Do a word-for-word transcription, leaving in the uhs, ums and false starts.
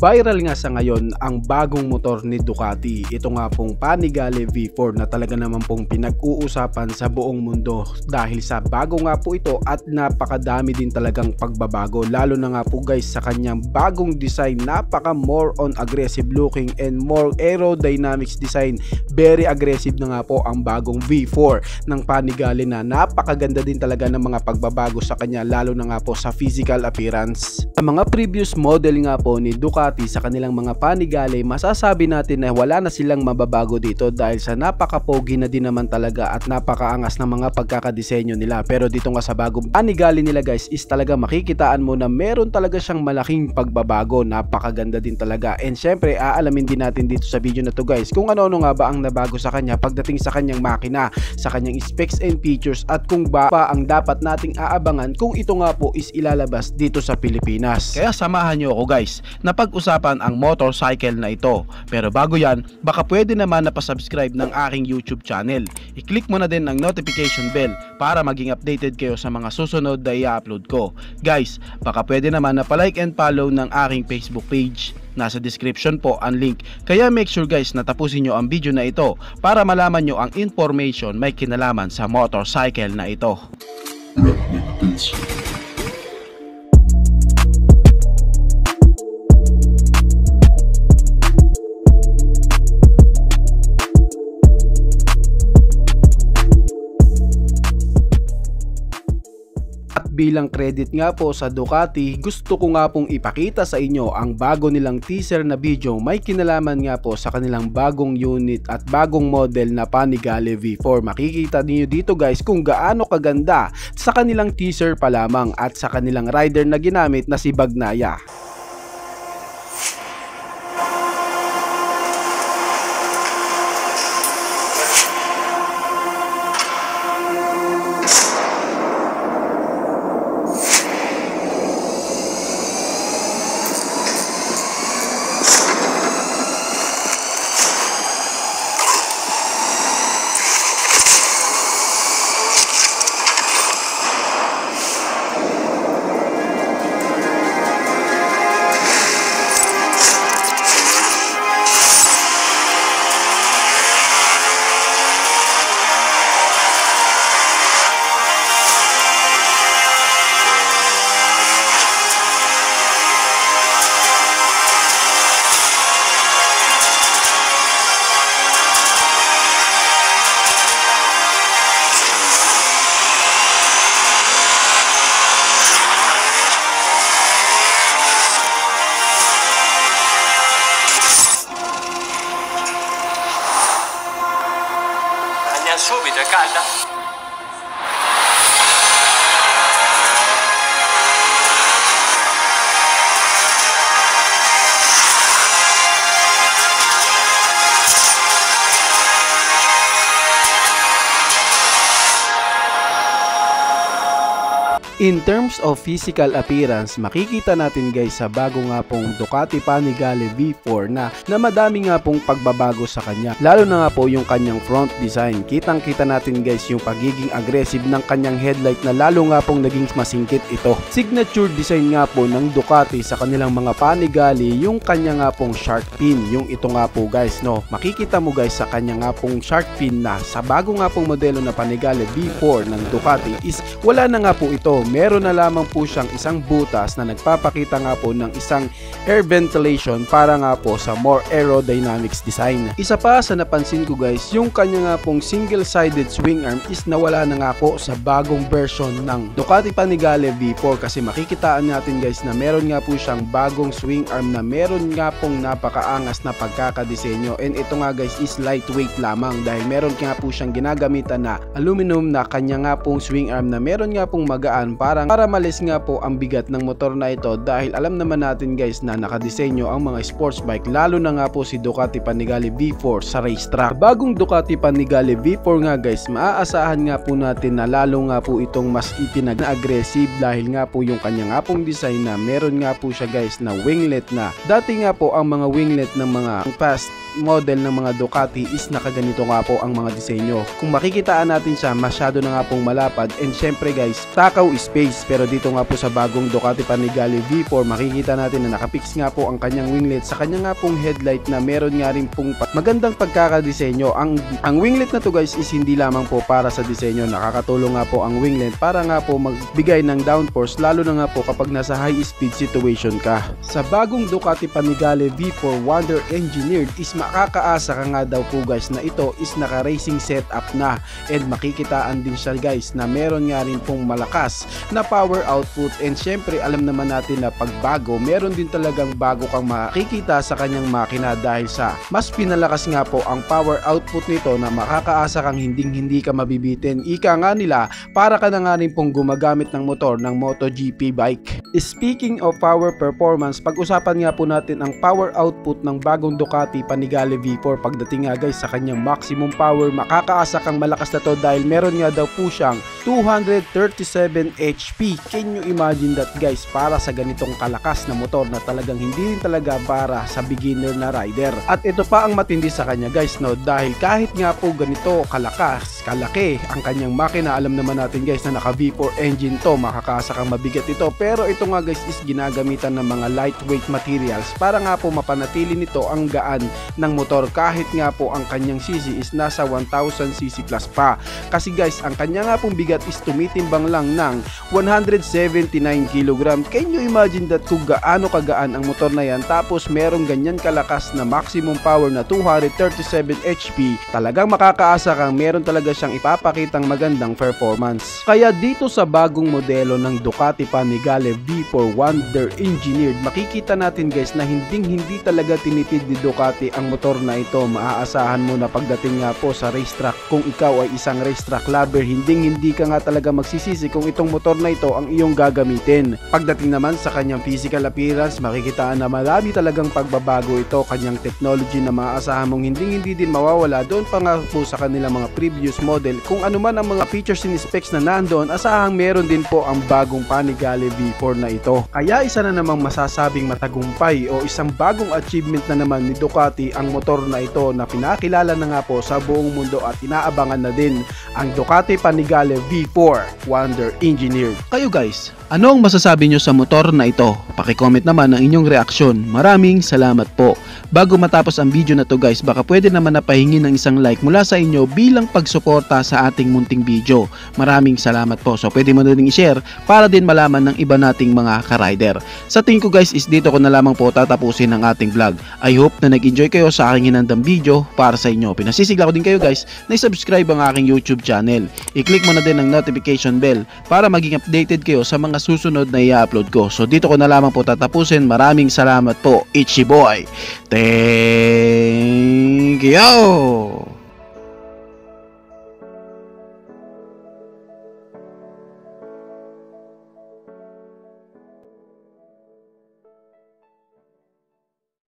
Viral nga sa ngayon ang bagong motor ni Ducati. Ito nga pong Panigale V four na talaga naman pong pinag-uusapan sa buong mundo dahil sa bago nga po ito at napakadami din talagang pagbabago, lalo na nga po guys sa kanyang bagong design. Napaka more on aggressive looking and more aerodynamics design. Very aggressive na nga po ang bagong V four ng Panigale na napakaganda din talaga ng mga pagbabago sa kanya, lalo na nga po sa physical appearance. Sa mga previous model nga po ni Ducati sa kanilang mga Panigale, masasabi natin na wala na silang mababago dito dahil sa napaka-pogi na din naman talaga at napakaangas na mga pagkakadesenyo nila. Pero dito nga sa bagong Panigale nila guys is talaga makikitaan mo na meron talaga siyang malaking pagbabago. Napakaganda din talaga, and syempre aalamin din natin dito sa video na to guys kung ano-ano nga ba ang nabago sa kanya pagdating sa kanyang makina, sa kanyang specs and features, at kung ba pa ang dapat nating aabangan kung ito nga po is ilalabas dito sa Pilipinas. Kaya samahan nyo ako guys na pag usapan ang motorcycle na ito. Pero bago yan, baka pwede naman na pasubscribe ng aking YouTube channel. I-click mo na din ang notification bell para maging updated kayo sa mga susunod na i-upload ko. Guys, baka pwede naman na palike and follow ng aking Facebook page. Nasa description po ang link. Kaya make sure guys na tapusin nyo ang video na ito para malaman nyo ang information may kinalaman sa motorcycle na ito. Bilang credit nga po sa Ducati, gusto ko nga pong ipakita sa inyo ang bago nilang teaser na video. May kinalaman nga po sa kanilang bagong unit at bagong model na Panigale V four. Makikita niyo dito guys kung gaano kaganda sa kanilang teaser pa lamang at sa kanilang rider na ginamit na si Bagnaia. Subito, è calda. In terms of physical appearance, makikita natin guys sa bago nga pong Ducati Panigale V four na, na madami nga pong pagbabago sa kanya. Lalo na nga po yung kanyang front design. Kitang kita natin guys yung pagiging aggressive ng kanyang headlight na lalo nga pong naging masingkit ito. Signature design nga po ng Ducati sa kanilang mga Panigale yung kanya nga pong shark fin. Yung ito nga po guys, no, makikita mo guys sa kanya nga pong shark fin na sa bago nga pong modelo na Panigale V four ng Ducati is wala na nga po ito. Meron na lamang po siyang isang butas na nagpapakita nga po ng isang air ventilation para nga po sa more aerodynamics design. Isa pa sa napansin ko guys, yung kanya nga pong single-sided swing arm is nawala na nga po sa bagong version ng Ducati Panigale V four kasi makikitaan natin guys na meron nga po siyang bagong swing arm na meron nga pong napakaangas na pagkakadesenyo, and ito nga guys is lightweight lamang dahil meron nga po siyang ginagamitan na aluminum na kanya nga pong swing arm na meron nga pong magaan para, para malis nga po ang bigat ng motor na ito dahil alam naman natin guys na nakadesenyo ang mga sports bike, lalo na nga po si Ducati Panigale V four sa racetrack. Bagong Ducati Panigale V four nga guys, maaasahan nga po natin na lalo nga po itong mas ipinag-aggressive dahil nga po yung kanya nga pong design na meron nga po siya guys na winglet na. Dati nga po ang mga winglet ng mga past model ng mga Ducati is nakaganito nga po ang mga disenyo. Kung makikitaan natin siya, masyado na nga pong malapad, and syempre guys, takaw space. Pero dito nga po sa bagong Ducati Panigale V four, makikita natin na nakapix nga po ang kanyang winglet sa kanya nga pong headlight na meron nga rin pong magandang pagkakadesenyo. Ang, ang winglet na to guys is hindi lamang po para sa disenyo, nakakatulong nga po ang winglet para nga po magbigay ng downforce, lalo na nga po kapag nasa high speed situation ka. Sa bagong Ducati Panigale V four Wonder Engineered is makakaasa ka nga daw po guys na ito is naka racing setup na, and makikitaan din siya guys na meron nga rin pong malakas na power output, and syempre alam naman natin na pagbago meron din talagang bago kang makikita sa kanyang makina dahil sa mas pinalakas nga po ang power output nito na makakaasa kang hinding hindi ka mabibitin. Ika nga nila, para ka na nga rin pong gumagamit ng motor ng MotoGP bike. Speaking of power performance, pag-usapan nga po natin ang power output ng bagong Ducati Panigale V four. Pagdating nga guys sa kanyang maximum power, makakaasa kang malakas na to dahil meron nga daw po siyang two hundred thirty-seven H P. Can you imagine that guys, para sa ganitong kalakas na motor na talagang hindi rin talaga para sa beginner na rider. At ito pa ang matindi sa kanya guys, no, dahil kahit nga po ganito kalakas, kalaki ang kanyang makina, alam naman natin guys na naka V four engine to, makakaasa kang mabigat ito. Pero ito nga guys is ginagamitan ng mga lightweight materials para nga po mapanatili nito ang gaan ng motor kahit nga po ang kanyang sisi is nasa one thousand cc plus pa. Kasi guys, ang kanya nga pong bigat is tumitimbang lang ng one hundred seventy-nine kilogram. Can you imagine that kung gaano kagaan ang motor na yan, tapos merong ganyan kalakas na maximum power na two hundred thirty-seven H P, talagang makakaasa kang meron talaga siyang ipapakitang magandang performance. Kaya dito sa bagong modelo ng Ducati Panigale V four Wonder Engineered, makikita natin guys na hinding hindi talaga tinitid ni Ducati ang motor na ito. Maaasahan mo na pagdating nga po sa racetrack, kung ikaw ay isang racetrack lover, hinding hindi ka nga talaga magsisisi kung itong motor na ito ang iyong gagamitin. Pagdating naman sa kanyang physical appearance, makikitaan na marami talagang pagbabago ito. Kanyang technology na maaasahan mong hinding hindi din mawawala doon pa nga po sa kanilang mga previous model. Kung ano man ang mga features and specs na nandoon, asahang meron din po ang bagong Panigale V four na ito. Kaya isa na namang masasabing matagumpay o isang bagong achievement na naman ni Ducati ang motor na ito na pinakilala na nga po sa buong mundo at inaabangan na din ang Ducati Panigale V four Wonder Engineered. Kayo guys, ano ang masasabi nyo sa motor na ito? Pakicomment naman ang inyong reaksyon. Maraming salamat po. Bago matapos ang video na to guys, baka pwede naman na pahingi ng isang like mula sa inyo bilang pagsuporta sa ating munting video. Maraming salamat po. So pwede mo na rin i-share para din malaman ng iba nating mga ka-rider. Sa tingin ko guys is dito ko na lamang po tatapusin ang ating vlog. I hope na nag-enjoy kayo sa aking hinandang video para sa inyo. Pinasisigla ko din kayo guys na i-subscribe ang aking YouTube channel. I-click mo na din ang notification bell para maging updated kayo sa mga susunod na i-upload ko. So dito ko na lamang po tatapusin. Maraming salamat po. It's your boy. Thank you.